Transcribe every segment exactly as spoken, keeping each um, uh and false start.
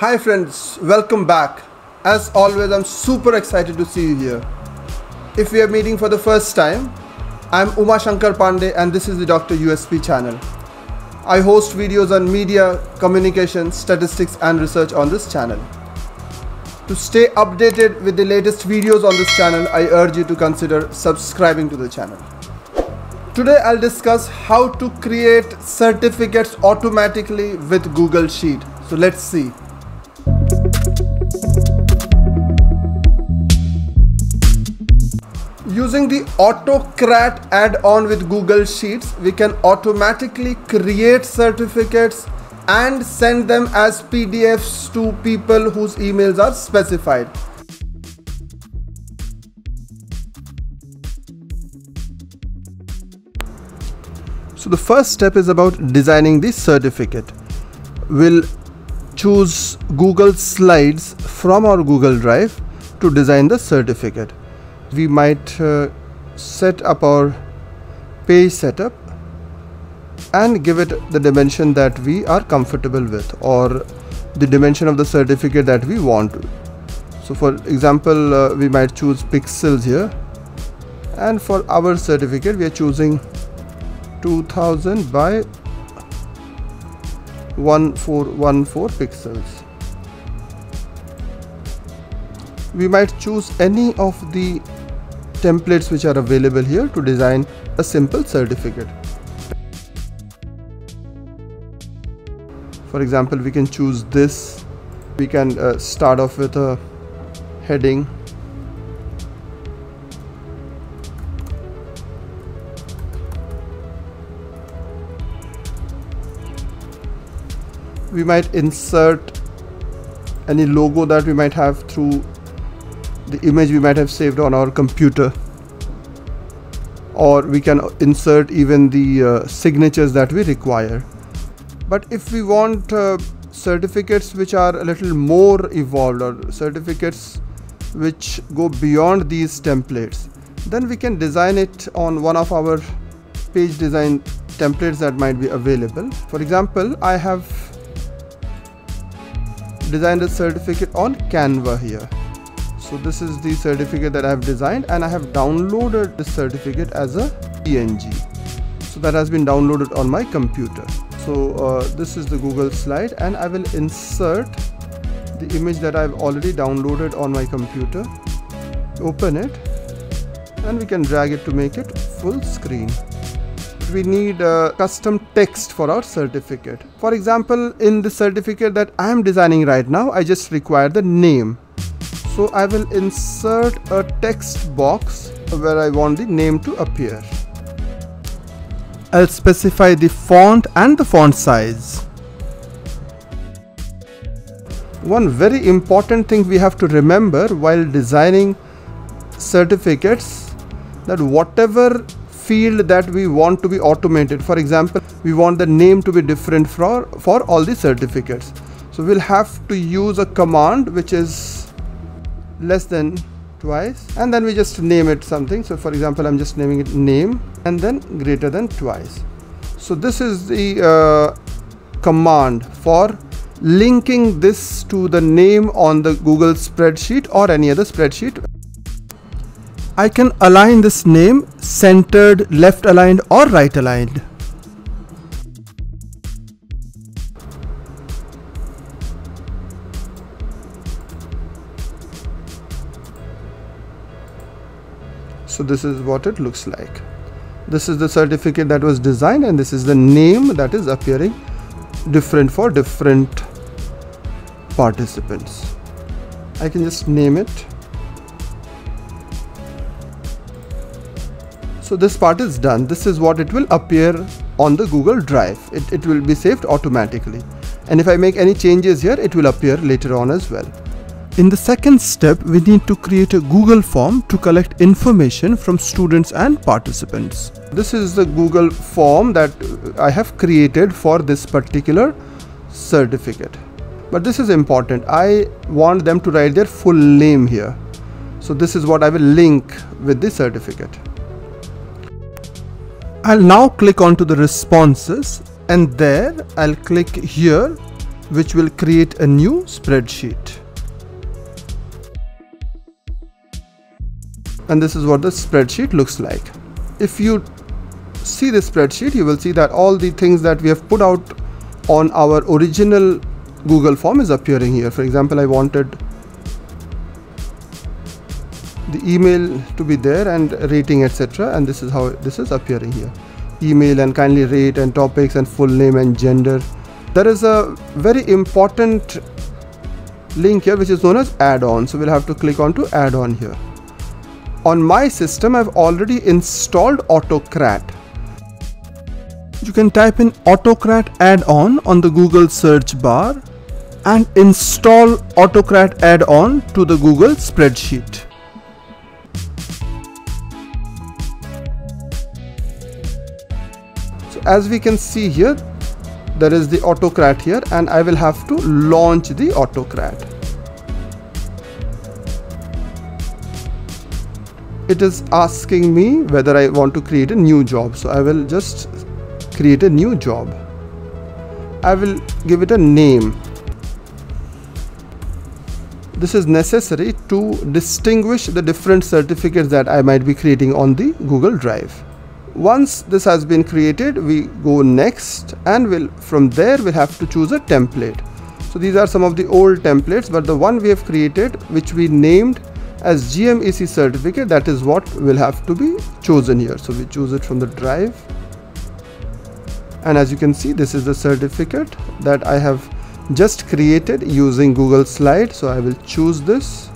Hi friends, welcome back. As always, I'm super excited to see you here. If we are meeting for the first time, I'm Uma Shankar Pandey and this is the Doctor U S P channel. I host videos on media, communication, statistics and research on this channel. To stay updated with the latest videos on this channel, I urge you to consider subscribing to the channel. Today I'll discuss how to create certificates automatically with Google Sheet. So let's see. Using the Autocrat add-on with Google Sheets, we can automatically create certificates and send them as P D Fs to people whose emails are specified. So the first step is about designing the certificate. We'll choose Google Slides from our Google Drive to design the certificate. We might uh, set up our page setup and give it the dimension that we are comfortable with, or the dimension of the certificate that we want. So for example, uh, we might choose pixels here, and for our certificate we are choosing two thousand by one four one four pixels. We might choose any of the templates which are available here to design a simple certificate. For example, we can choose this. We can uh, start off with a heading. We might insert any logo that we might have through the image we might have saved on our computer, or we can insert even the uh, signatures that we require. But if we want uh, certificates which are a little more evolved, or certificates which go beyond these templates, then we can design it on one of our page design templates that might be available. For example, I have designed a certificate on Canva here. So this is the certificate that I have designed, and I have downloaded this certificate as a P N G. So that has been downloaded on my computer. So uh, this is the Google slide, and I will insert the image that I've already downloaded on my computer. Open it, and we can drag it to make it full screen. But we need uh, custom text for our certificate. For example, in the certificate that I am designing right now, I just require the name. So I will insert a text box where I want the name to appear. I'll specify the font and the font size. One very important thing we have to remember while designing certificates, that whatever field that we want to be automated, for example, we want the name to be different for, for all the certificates. So we'll have to use a command which is less than twice, and then we just name it something. So for example, I'm just naming it name, and then greater than twice. So this is the uh, command for linking this to the name on the Google spreadsheet or any other spreadsheet. I can align this name centered, left aligned or right aligned. So this is what it looks like. This is the certificate that was designed, and this is the name that is appearing different for different participants. I can just name it. So this part is done. This is what it will appear on the Google Drive. It, it will be saved automatically. And if I make any changes here, it will appear later on as well. In the second step, we need to create a Google Form to collect information from students and participants. This is the Google Form that I have created for this particular certificate. But this is important. I want them to write their full name here. So this is what I will link with the certificate. I'll now click onto the responses, and there I'll click here which will create a new spreadsheet. And this is what the spreadsheet looks like. If you see the spreadsheet, you will see that all the things that we have put out on our original Google form is appearing here. For example, I wanted the email to be there and rating, et cetera. And this is how this is appearing here. Email and kindly rate and topics and full name and gender. There is a very important link here which is known as add-on. So we'll have to click on to add-on here. On my system, I've already installed Autocrat. You can type in Autocrat add-on on the Google search bar and install Autocrat add-on to the Google spreadsheet. So as we can see here, there is the Autocrat here, and I will have to launch the Autocrat. It is asking me whether I want to create a new job. So I will just create a new job. I will give it a name. This is necessary to distinguish the different certificates that I might be creating on the Google Drive. Once this has been created, we go next, and we'll from there we'll have to choose a template. So these are some of the old templates, but the one we have created, which we named as G M E C certificate, that is what will have to be chosen here. So we choose it from the drive. And as you can see, this is the certificate that I have just created using Google Slides. So I will choose this.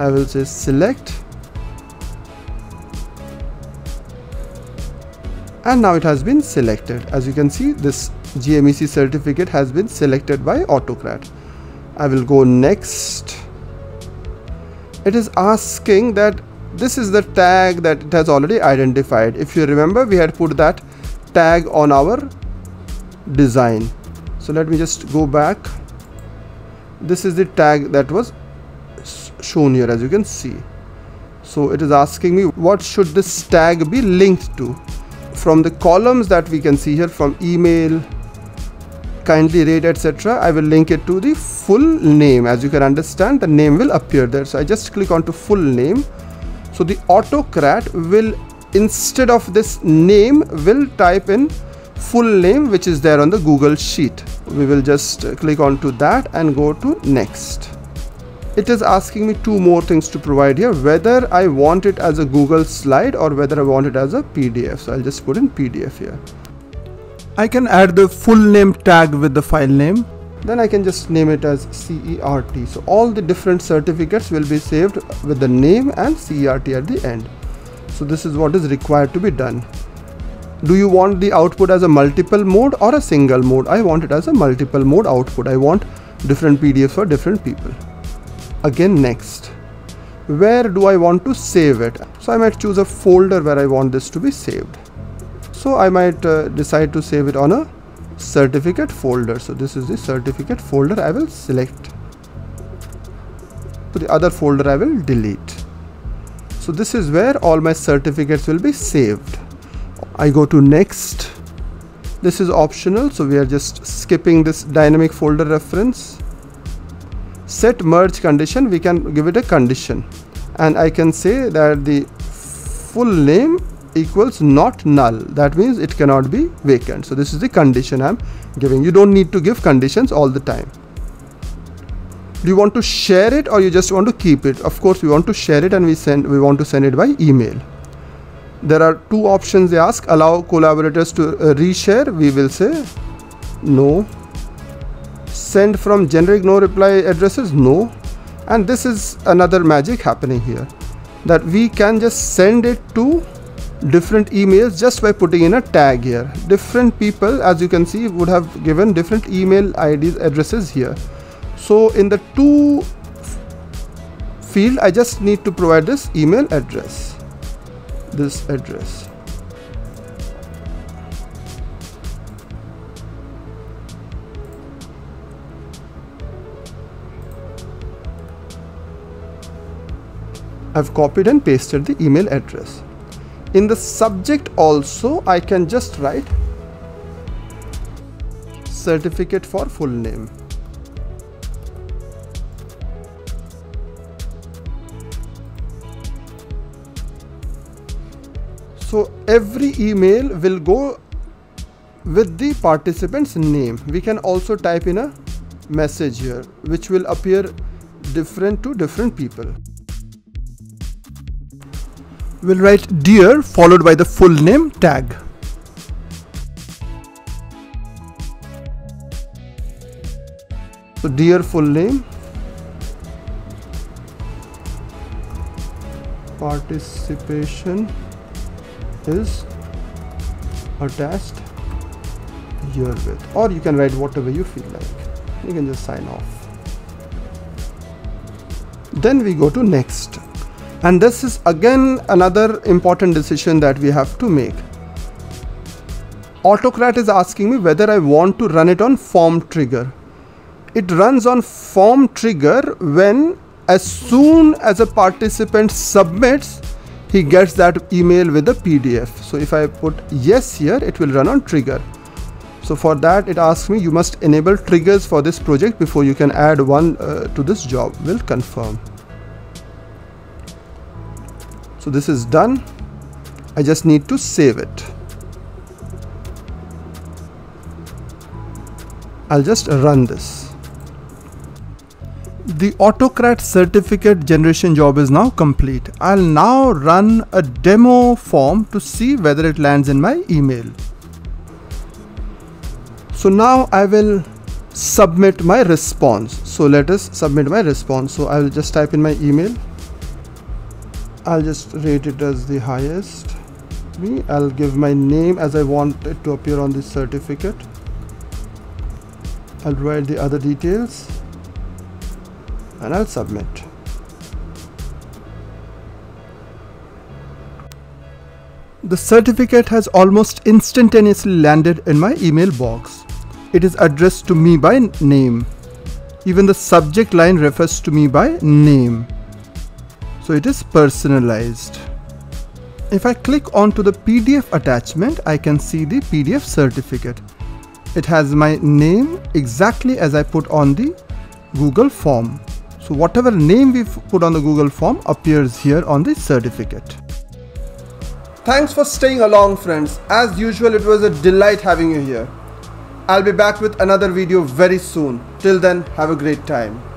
I will say select. And now it has been selected. As you can see, this G M E C certificate has been selected by Autocrat. I will go next. It is asking that this is the tag that it has already identified. If you remember, we had put that tag on our design. So let me just go back. This is the tag that was shown here, as you can see. So it is asking me what should this tag be linked to. From the columns that we can see here, from email, kindly rate, et cetera, I will link it to the full name. As you can understand, the name will appear there. So I just click on to full name. So the Autocrat will, instead of this name, will type in full name, which is there on the Google Sheet. We will just click on to that and go to next. It is asking me two more things to provide here, whether I want it as a Google slide or whether I want it as a P D F. So I'll just put in P D F here. I can add the full name tag with the file name. Then I can just name it as C E R T. So all the different certificates will be saved with the name and C E R T at the end. So this is what is required to be done. Do you want the output as a multiple mode or a single mode? I want it as a multiple mode output. I want different P D Fs for different people. Again, next. Where do I want to save it? So I might choose a folder where I want this to be saved. So I might uh, decide to save it on a certificate folder. So this is the certificate folder I will select. So the other folder I will delete. So this is where all my certificates will be saved. I go to next. This is optional, so we are just skipping this dynamic folder reference. Set merge condition, we can give it a condition. And I can say that the full name equals not null. That means it cannot be vacant. So this is the condition I'm giving. You don't need to give conditions all the time. Do you want to share it or you just want to keep it? Of course, we want to share it, and we send we want to send it by email. There are two options they ask. Allow collaborators to uh, reshare. We will say no. Send from generic no reply addresses, no. And this is another magic happening here, that we can just send it to different emails just by putting in a tag here. Different people, as you can see, would have given different email I Ds addresses here. So in the to field, I just need to provide this email address, this address. I've copied and pasted the email address. In the subject also, I can just write certificate for full name. So every email will go with the participant's name. We can also type in a message here, which will appear different to different people. We'll write dear followed by the full name tag. So dear full name participation is attached here with, or you can write whatever you feel like. You can just sign off. Then we go to next, and this is again another important decision that we have to make. Autocrat is asking me whether I want to run it on form trigger. It runs on form trigger when, as soon as a participant submits, he gets that email with a P D F. So if I put yes here, it will run on trigger. So for that, it asks me, you must enable triggers for this project before you can add one uh, to this job. We'll confirm. So this is done. I just need to save it. I'll just run this. The Autocrat certificate generation job is now complete. I'll now run a demo form to see whether it lands in my email. So now I will submit my response. So let us submit my response. So I will just type in my email. I'll just rate it as the highest. Me. I'll give my name as I want it to appear on the certificate. I'll write the other details and I'll submit. The certificate has almost instantaneously landed in my email box. It is addressed to me by name. Even the subject line refers to me by name. So it is personalized. If I click onto the P D F attachment, I can see the P D F certificate. It has my name exactly as I put on the Google form. So whatever name we've put on the Google form appears here on the certificate. Thanks for staying along, friends. As usual, it was a delight having you here. I'll be back with another video very soon. Till then, have a great time.